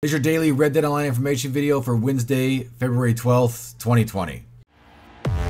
Is your daily Red Dead Online information video for Wednesday, February 12th, 2020. Howdy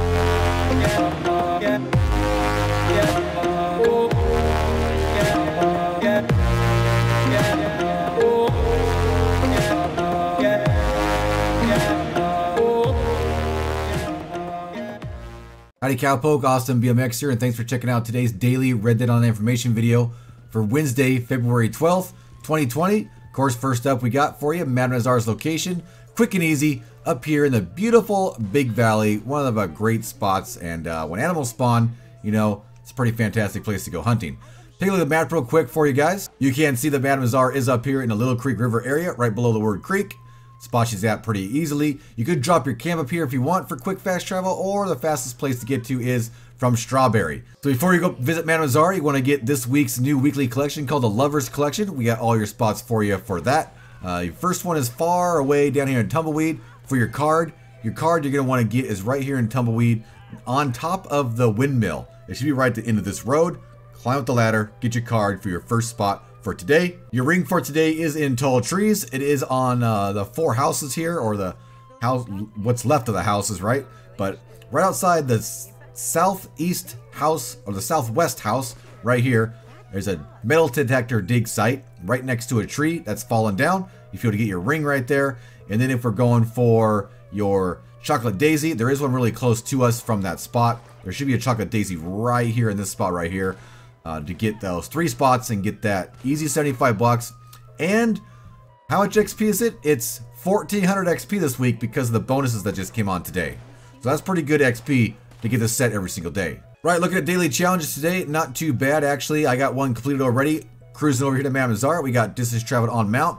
Calpok, Austin BMX here, and thanks for checking out today's daily Red Dead Online information video for Wednesday, February 12th, 2020. Of course, first up we got for you Madam Nazar's location, quick and easy, up here in the beautiful Big Valley, one of the great spots, and when animals spawn, you know, it's a pretty fantastic place to go hunting. Take a look at the map real quick for you guys. You can see that Madam Nazar is up here in the Little Creek River area, right below the word creek. Spot she's at pretty easily. You could drop your camp up here if you want for quick fast travel, or the fastest place to get to is from Strawberry. So before you go visit Madam Nazar, you want to get this week's new weekly collection called the Lovers Collection. We got all your spots for you for that. Your first one is far away down here in Tumbleweed for your card. Your card you're going to want to get is right here in Tumbleweed on top of the windmill. It should be right at the end of this road. Climb up the ladder, get your card for your first spot for today. Your ring for today is in Tall Trees. It is on the four houses here, or the house, what's left of the houses, right? But right outside the southeast house, or the southwest house right here, there's a metal detector dig site right next to a tree that's fallen down. If you want to get your ring right there. And then if we're going for your chocolate daisy, there is one really close to us from that spot. There should be a chocolate daisy right here in this spot right here. To get those three spots and get that easy 75 bucks. And how much XP is it? It's 1400 XP this week because of the bonuses that just came on today. So that's pretty good XP to get this set every single day. Right, looking at daily challenges today, not too bad actually. I got one completed already. Cruising over here to Madam Nazar, we got distance traveled on mount.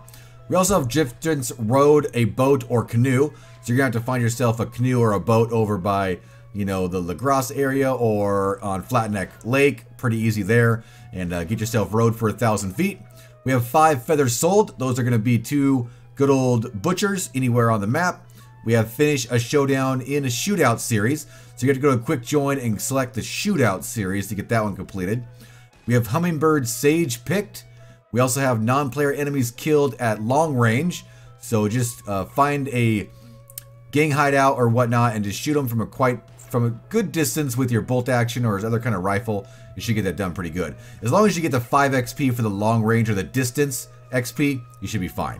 We also have distance rowed, a boat or canoe. So you're gonna have to find yourself a canoe or a boat over by, you know, the La Grasse area or on Flatneck Lake, pretty easy there, and get yourself rowed for 1,000 feet. We have 5 feathers sold. Those are going to be 2 good old butchers anywhere on the map. We have finish a showdown in a shootout series. So you have to go to quick join and select the shootout series to get that one completed. We have hummingbird sage picked. We also have non-player enemies killed at long range. So just find a gang hideout or whatnot and just shoot them from a good distance with your bolt action or his other kind of rifle. You should get that done pretty good. As long as you get the 5 XP for the long range or the distance XP, you should be fine.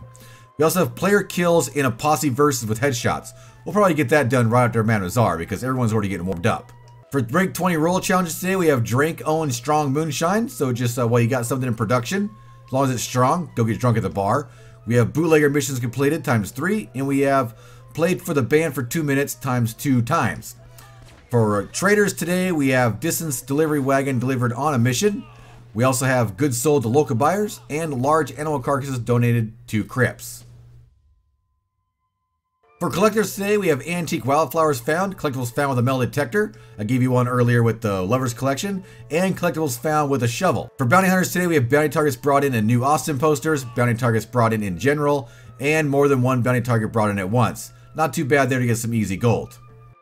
We also have player kills in a posse versus with headshots. We'll probably get that done right after Madam Nazar because everyone's already getting warmed up. For Drink 20 roll challenges today, we have Drink Own Strong Moonshine. So just while you got something in production, as long as it's strong, go get drunk at the bar. We have Bootlegger Missions Completed ×3, and we have Played for the Band for 2 minutes ×2 times. For traders today, we have Distance Delivery Wagon delivered on a mission. We also have goods sold to local buyers and large animal carcasses donated to crypts. For collectors today, we have Antique Wildflowers Found, Collectibles Found with a Metal Detector. I gave you one earlier with the Lovers Collection, and Collectibles Found with a Shovel. For bounty hunters today, we have bounty targets brought in new Austin posters, bounty targets brought in general, and more than one bounty target brought in at once. Not too bad there to get some easy gold.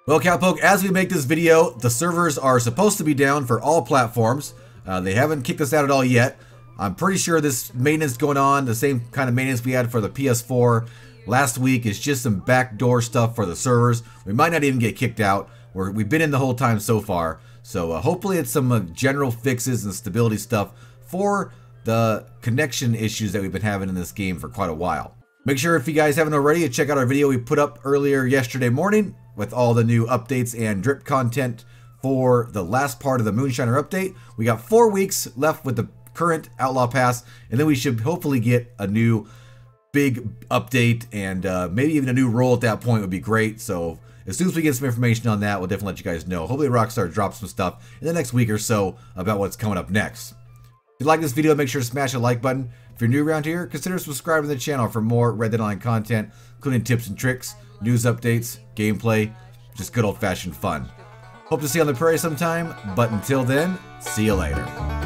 Well, Calpok, as we make this video, the servers are supposed to be down for all platforms. They haven't kicked us out at all yet. I'm pretty sure this maintenance going on, the same kind of maintenance we had for the PS4 last week, is just some backdoor stuff for the servers. We might not even get kicked out. We've been in the whole time so far. So hopefully it's some general fixes and stability stuff for the connection issues that we've been having in this game for quite a while. Make sure if you guys haven't already to check out our video we put up earlier yesterday morning with all the new updates and drip content for the last part of the Moonshiner update. We got 4 weeks left with the current Outlaw Pass, and then we should hopefully get a new big update and maybe even a new role at that point would be great. So as soon as we get some information on that, we'll definitely let you guys know. Hopefully Rockstar drops some stuff in the next week or so about what's coming up next. If you like this video, make sure to smash the like button. If you're new around here, consider subscribing to the channel for more Red Dead Online content, including tips and tricks, news updates, gameplay, just good old-fashioned fun. Hope to see you on the prairie sometime, but until then, see you later.